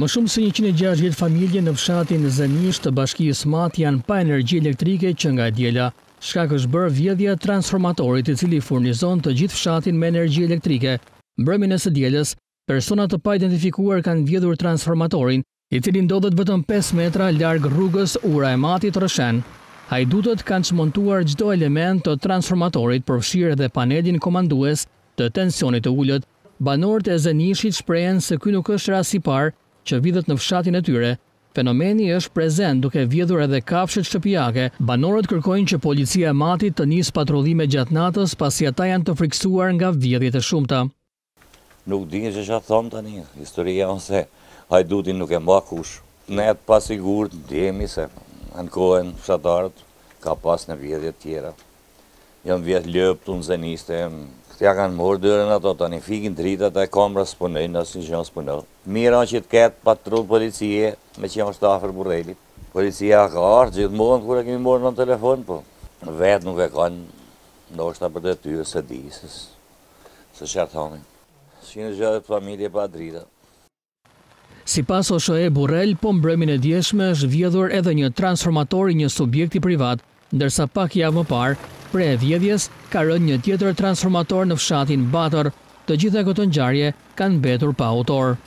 Më shumë se 160 familje në fshatin Zemisht të Bashkisë Mat janë pa energji elektrike që nga e diela, shkak është bërë vjedhja e transformatorit I cili furnizon të gjithë fshatin me energji elektrike. Mbrëmjen e së dielës, persona të pa identifikuar kanë vjedhur transformatorin, I cili ndodhet vetëm 5 metra larg rrugës Ura e Matit Rreshen. Hajdutët kanë çmontuar çdo element të transformatorit përfshirë edhe panelin komandues të tensionit të ulët. Banorët e Zemishtit shprehen se ky nuk është rasti I parë që vidhet në fshatin e tyre. Fenomeni është prezent duke vjedhur edhe kafshët shtëpiake. Banorët kërkojnë që policia e matit të nisë patrullime gjatë natës pasi ata janë të friksuar nga vjedhjet e shumta. Nuk di se çfarë thon tani. Historia ose hajdutin nuk e mbaj kush. Ne të pasigurt ndjehemi se ankohen fshatarët ka pas në vjedhje të tjera. Janë vjedhë lëptun zeniste. Ja kanë morë dyrën ato, tani fikin dritat e kamrës punojnë, asnjë gjë s'punon. Mira që të ketë patrull policie, me që jam është afër Burrelit. Policia ka ardhur gjithmonë kur e kemi morë në telefon, po vetë nuk e kanë, ndoshta për detyrë se di, se çfarë thonin. S'kemi gjë të familje pa drita. Sipas OSHE Burrel, po mbrëmjen e djeshme është vjedhur edhe një transformator I një subjekti privat, ndërsa pak javë më parë, pre e vjedhjes, ka rënë një tjetër transformator në fshatin Batër, të gjitha këto ngjarje kanë mbetur pa autor.